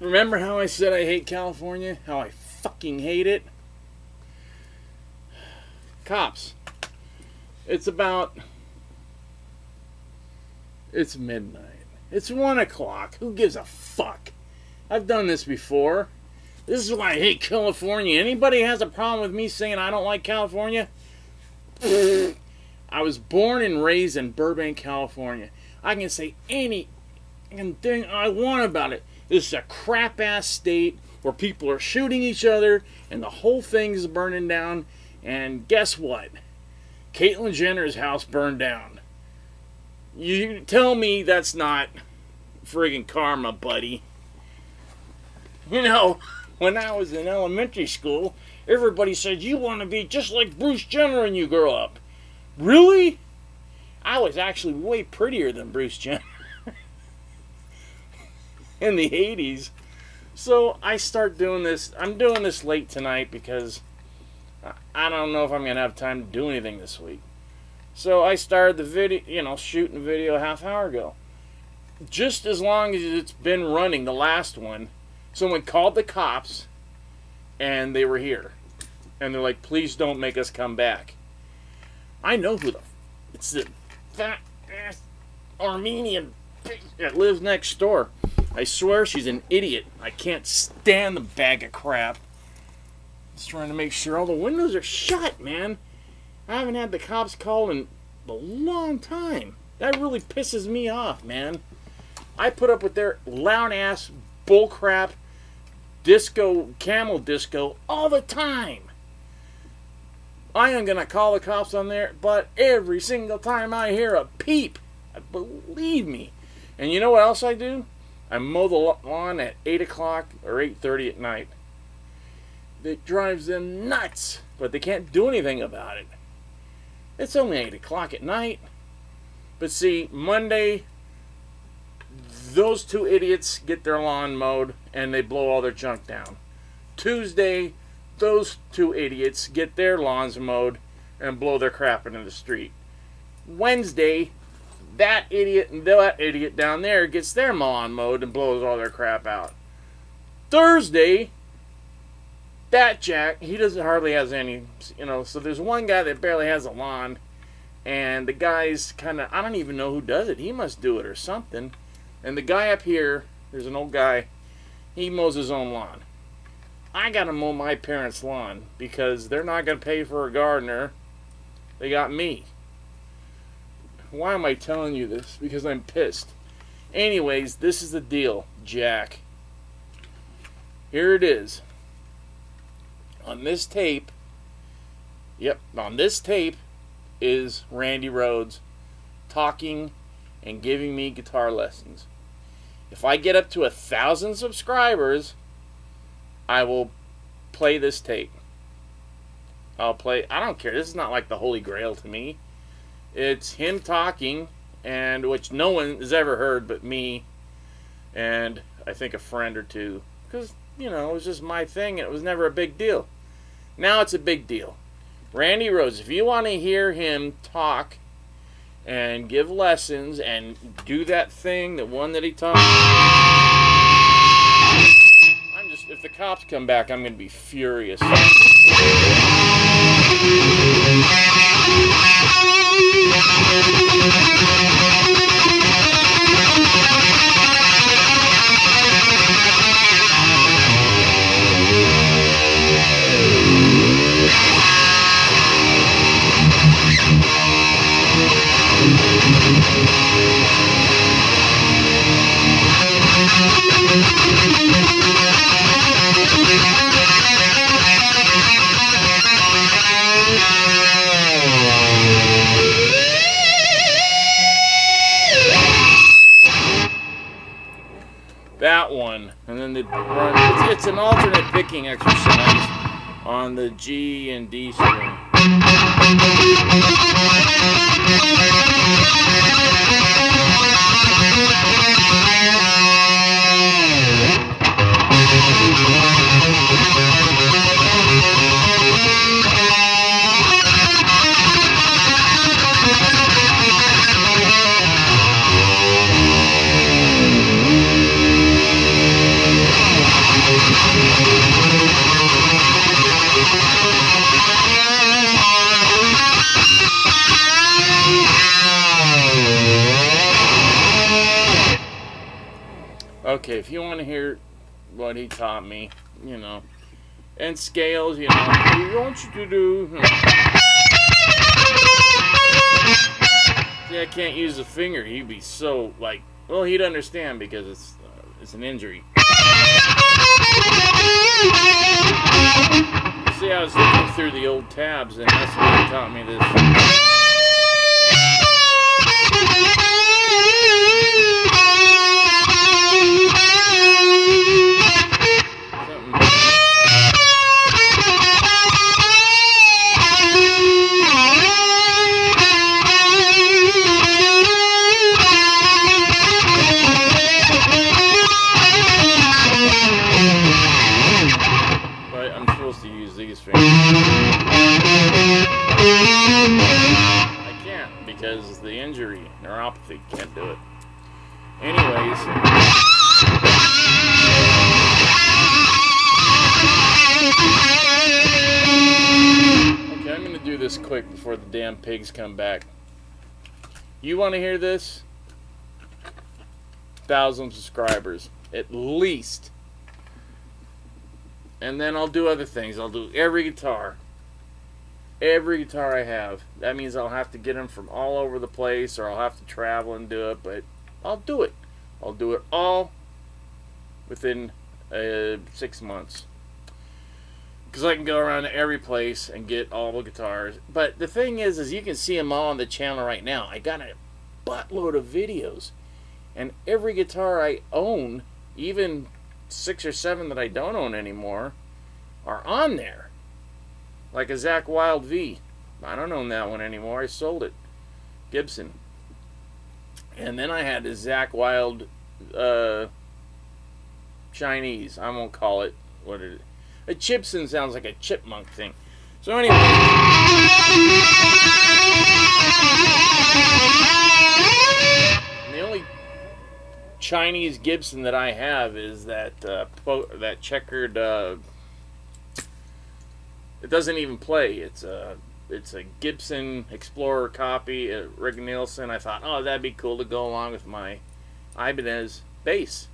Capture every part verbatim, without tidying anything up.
Remember how I said I hate California? How I fucking hate it? Cops. It's about... It's midnight. It's one o'clock. Who gives a fuck? I've done this before. This is why I hate California. Anybody has a problem with me saying I don't like California? I was born and raised in Burbank, California. I can say any thing I want about it. This is a crap-ass state where people are shooting each other and the whole thing is burning down. And guess what? Caitlyn Jenner's house burned down. You tell me that's not friggin' karma, buddy. You know, when I was in elementary school, everybody said, you want to be just like Bruce Jenner when you grow up. Really? I was actually way prettier than Bruce Jenner in the eighties. So I start doing this. I'm doing this late tonight because I don't know if I'm going to have time to do anything this week. So I started the video, you know, shooting the video a half hour ago. Just as long as it's been running, the last one, someone called the cops and they were here. And they're like, please don't make us come back. I know who the... It's the fat ass Armenian bitch that lives next door. I swear she's an idiot. I can't stand the bag of crap. Just trying to make sure all the windows are shut, man. I haven't had the cops call in a long time. That really pisses me off, man. I put up with their loud ass bullcrap disco, camel disco all the time. I am going to call the cops on there, but every single time I hear a peep, believe me. And you know what else I do? I mow the lawn at eight o'clock or eight thirty at night. It drives them nuts, but they can't do anything about it. It's only eight o'clock at night. But see, Monday, those two idiots get their lawn mowed and they blow all their junk down. Tuesday, those two idiots get their lawns mowed and blow their crap into the street. Wednesday, that idiot and that idiot down there gets their lawn mowed and blows all their crap out. Thursday, that jack, he doesn't hardly has any, you know, so there's one guy that barely has a lawn, and the guy's kind of, I don't even know who does it. He must do it or something. And the guy up here, there's an old guy, he mows his own lawn. I gotta mow my parents' lawn because they're not gonna pay for a gardener. They got me. Why am I telling you this? Because I'm pissed. Anyways, this is the deal, Jack. Here it is. On this tape, yep, on this tape is Randy Rhoads talking and giving me guitar lessons. If I get up to a thousand subscribers, I will play this tape. I'll play, I don't care, this is not like the Holy Grail to me. It's him talking, and which no one has ever heard but me, and I think a friend or two, because, you know, it was just my thing, and it was never a big deal. Now it's a big deal. Randy Rhoads, if you want to hear him talk and give lessons and do that thing, the one that he taught... If the cops come back, I'm going to be furious. That one, and then the run. It's, it's an alternate picking exercise on the G and D string. We'll be right back. Okay, if you want to hear what he taught me, you know, and scales, you know, I want you to do. You know. See, I can't use a finger. He'd be so like, well, he'd understand because it's uh, it's an injury. See, I was looking through the old tabs, and that's when he taught me this. Neuropathy, can't do it. Anyways, okay, I'm gonna do this quick before the damn pigs come back. You want to hear this? Thousand subscribers at least, and then I'll do other things. I'll do every guitar. Every guitar I have. That means I'll have to get them from all over the place, or I'll have to travel and do it, but I'll do it. I'll do it all within uh, six months. Because I can go around to every place and get all the guitars. But the thing is, is you can see them all on the channel right now. I got a buttload of videos. And every guitar I own, even six or seven that I don't own anymore, are on there. Like a Zach Wild V. I don't own that one anymore. I sold it. Gibson. And then I had a Zach Wild uh, Chinese. I won't call it what it is. A Gibson sounds like a chipmunk thing. So anyway. And the only Chinese Gibson that I have is that uh, po that checkered... Uh, It doesn't even play. It's a it's a Gibson Explorer copy at Rick Nielsen. I thought, oh, that'd be cool to go along with my Ibanez bass.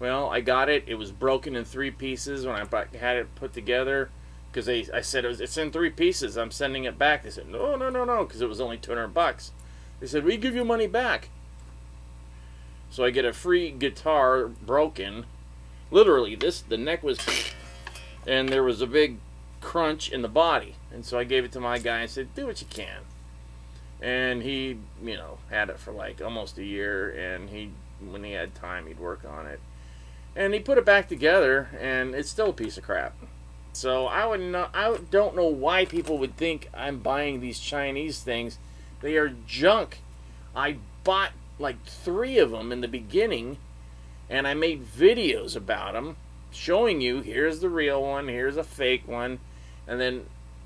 Well, I got it. It was broken in three pieces when I had it put together, because they I said it was, it's in three pieces. I'm sending it back. They said no, no, no, no, because it was only two hundred bucks. They said we give you money back. So I get a free guitar broken. Literally, this the neck was. And there was a big crunch in the body. And so I gave it to my guy and said, do what you can. And he, you know, had it for like almost a year. And he, when he had time, he'd work on it. And he put it back together, and it's still a piece of crap. So I would not, I don't know why people would think I'm buying these Chinese things. They are junk. I bought like three of them in the beginning, and I made videos about them, showing you here's the real one, here's a fake one, and then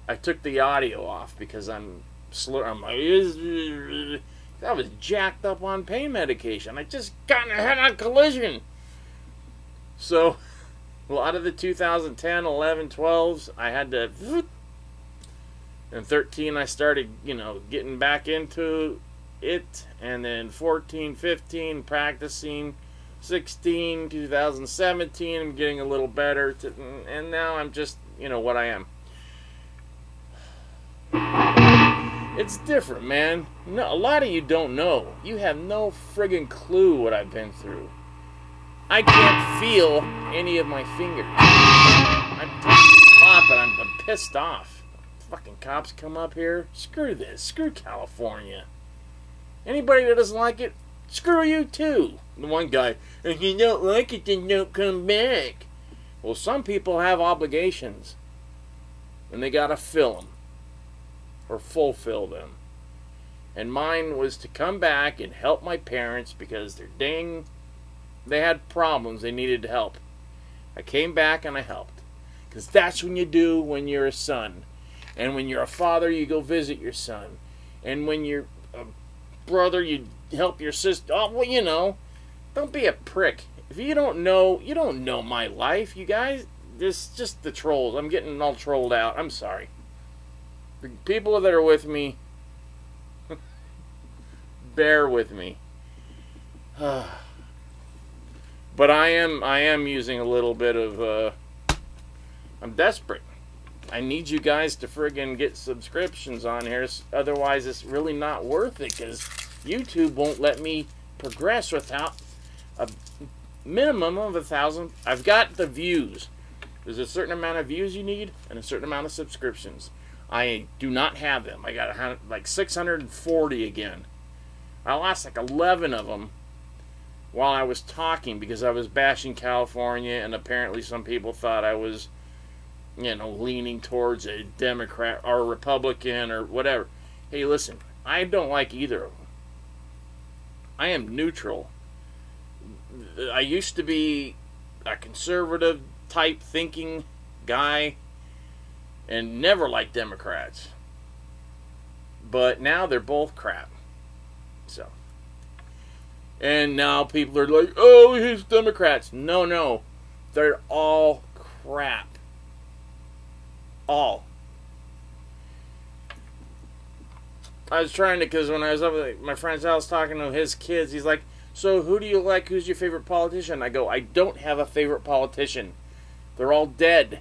I took the audio off because I'm slur. I'm like, that was jacked up on pain medication. I just got in a head-on collision. So a lot of the two thousand ten, eleven, twelves, I had to, and thirteen I started, you know, getting back into it, and then fourteen, fifteen practicing. sixteen, two thousand seventeen, I'm getting a little better, to, and now I'm just, you know, what I am. It's different, man. No, a lot of you don't know. You have no friggin' clue what I've been through. I can't feel any of my fingers. I'm talking a lot, but I'm, I'm pissed off. Fucking cops come up here. Screw this. Screw California. Anybody that doesn't like it, screw you too. The one guy, if you don't like it, then don't come back. Well, some people have obligations, and they gotta fill them or fulfill them. And mine was to come back and help my parents because they're dang, they had problems. They needed help. I came back and I helped, because that's when you do when you're a son, and when you're a father, you go visit your son, and when you're a brother, you help your sister. Oh, well, you know, don't be a prick. If you don't know, you don't know my life, you guys. This just the trolls. I'm getting all trolled out. I'm sorry. The people that are with me, bear with me. But I am I am using a little bit of uh, I'm desperate. I need you guys to friggin' get subscriptions on here, otherwise it's really not worth it, because YouTube won't let me progress without a minimum of a thousand. I've got the views. There's a certain amount of views you need and a certain amount of subscriptions. I do not have them. I got like six hundred forty again. I lost like eleven of them while I was talking because I was bashing California, and apparently some people thought I was, you know, leaning towards a Democrat or a Republican or whatever. Hey, listen, I don't like either of them. I am neutral. I used to be a conservative type thinking guy and never liked Democrats. But now they're both crap. So. And now people are like, oh, he's Democrats. No, no. They're all crap. All. I was trying to, because when I was up at my friend's house talking to his kids, he's like, so who do you like? Who's your favorite politician? I go, I don't have a favorite politician. They're all dead.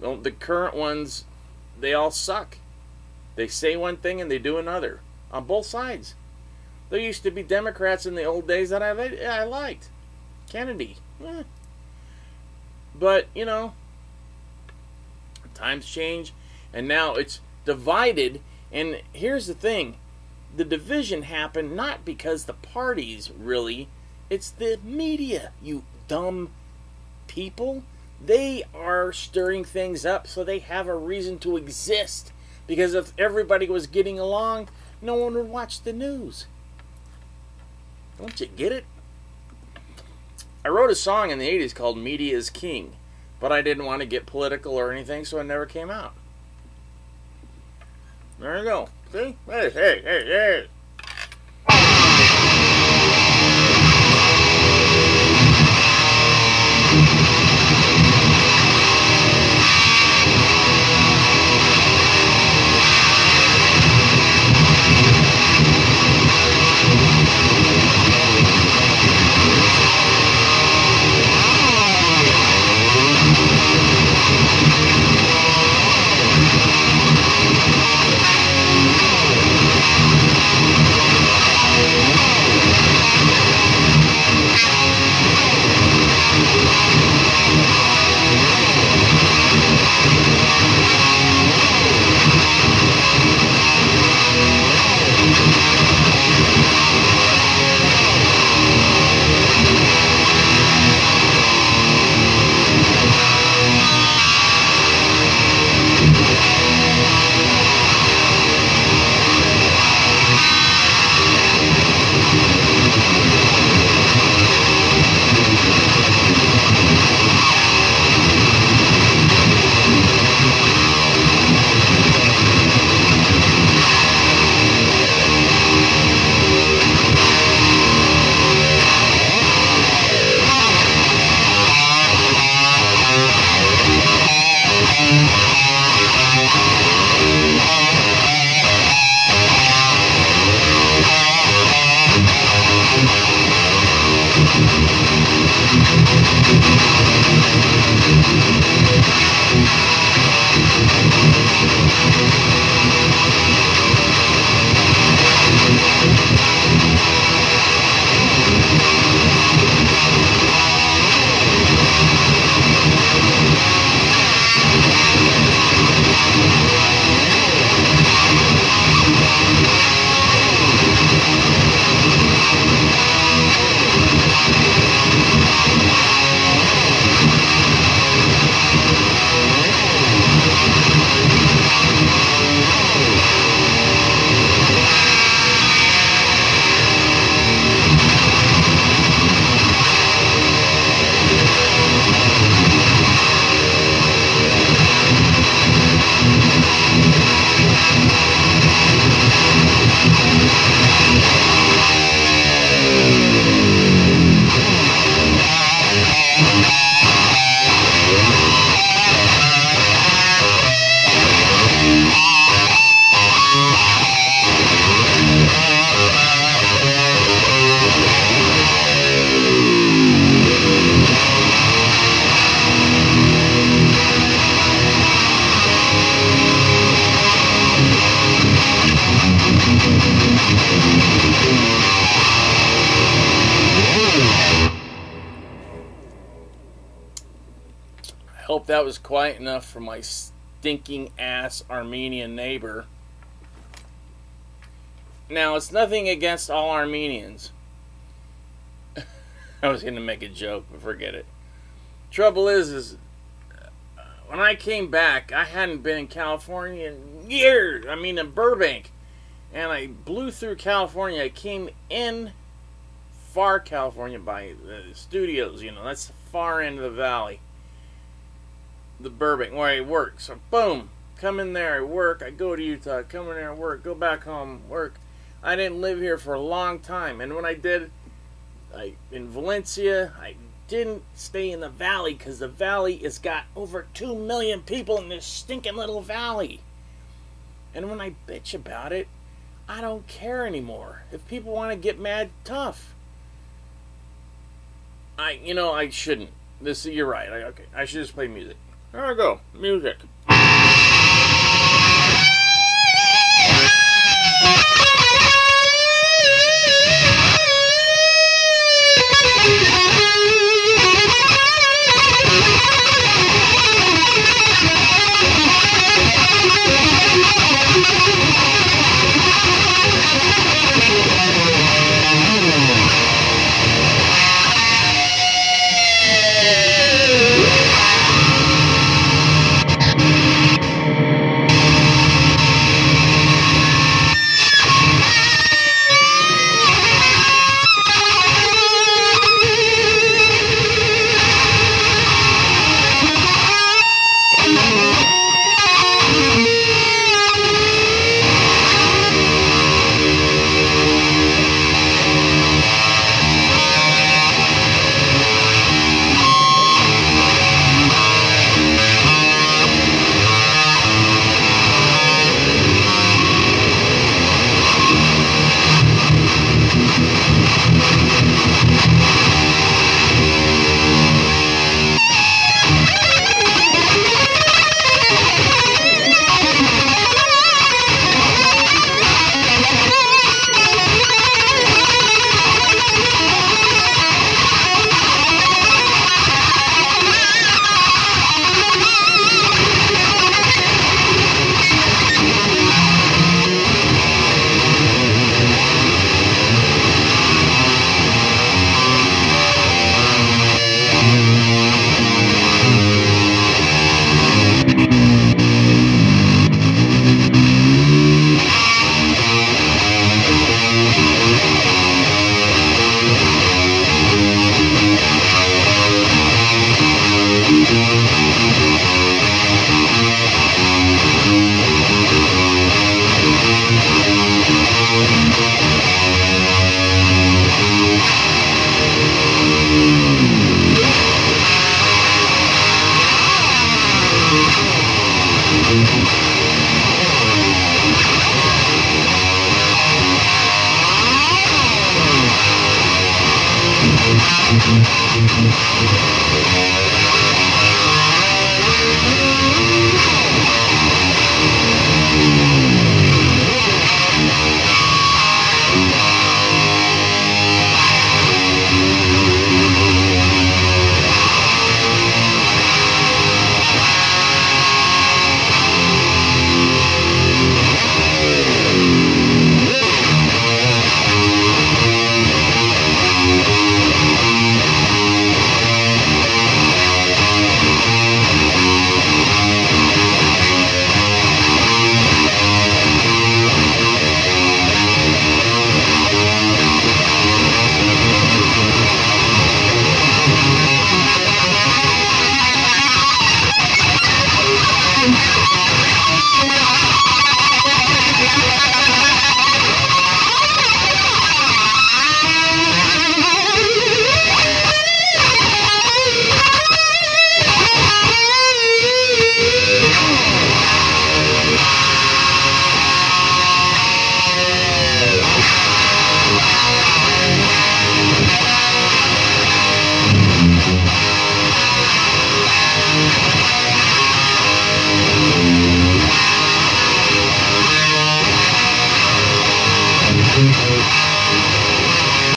The current ones, they all suck. They say one thing and they do another. On both sides. There used to be Democrats in the old days that I, I liked. Kennedy. Eh. But, you know, times change, and now it's divided. And here's the thing. The division happened not because the parties, really. It's the media, you dumb people. They are stirring things up so they have a reason to exist. Because if everybody was getting along, no one would watch the news. Don't you get it? I wrote a song in the eighties called Media is King, but I didn't want to get political or anything, so it never came out. There you go. See? Hey, hey, hey, hey. We'll be right back. Hope that was quiet enough for my stinking ass Armenian neighbor. Now, it's nothing against all Armenians. I was going to make a joke, but forget it. Trouble is, is when I came back, I hadn't been in California in years. I mean, in Burbank. And I blew through California. I came in far California by the studios, you know. That's the far end of the valley. The Burbank, where I work. So, boom. Come in there, I work. I go to Utah. Come in there, I work. Go back home, work. I didn't live here for a long time. And when I did... I, in Valencia, I didn't stay in the valley because the valley has got over two million people in this stinking little valley. And when I bitch about it, I don't care anymore. If people want to get mad, tough. I, you know, I shouldn't. This, you're right. I, okay, I should just play music. There I go. Music. We'll be right back.